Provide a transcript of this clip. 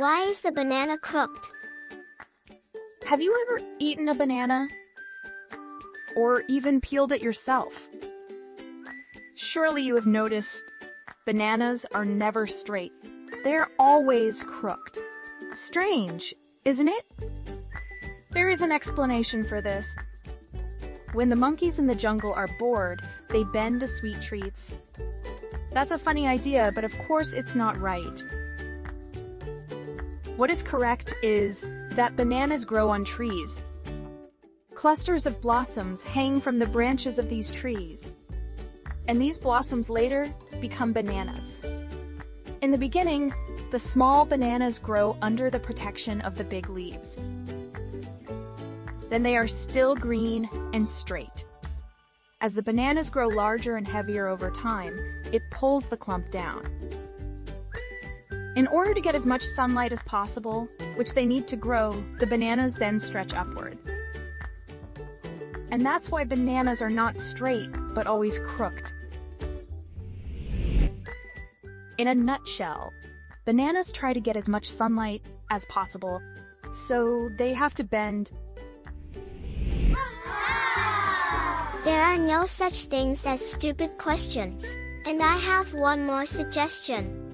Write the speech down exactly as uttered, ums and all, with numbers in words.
Why is the banana crooked? Have you ever eaten a banana? Or even peeled it yourself? Surely you have noticed bananas are never straight. They're always crooked. Strange, isn't it? There is an explanation for this. When the monkeys in the jungle are bored, they bend to sweet treats. That's a funny idea, but of course it's not right. What is correct is that bananas grow on trees. Clusters of blossoms hang from the branches of these trees, and these blossoms later become bananas. In the beginning, the small bananas grow under the protection of the big leaves. Then they are still green and straight. As the bananas grow larger and heavier over time, it pulls the clump down. In order to get as much sunlight as possible, which they need to grow, the bananas then stretch upward. And that's why bananas are not straight, but always crooked. In a nutshell, bananas try to get as much sunlight as possible, so they have to bend. There are no such things as stupid questions, and I have one more suggestion.